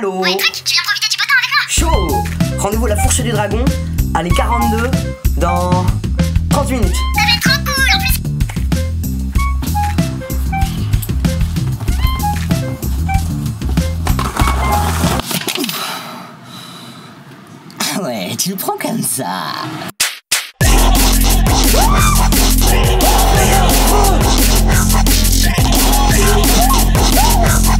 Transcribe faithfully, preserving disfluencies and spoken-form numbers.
Allô? Ouais, Drake, tu viens profiter du beau temps avec moi? Chaud! Rendez-vous à la fourche du dragon, à les quarante-deux, dans trente minutes. Ça va être trop cool en plus! Ouais, tu le prends comme ça. Oh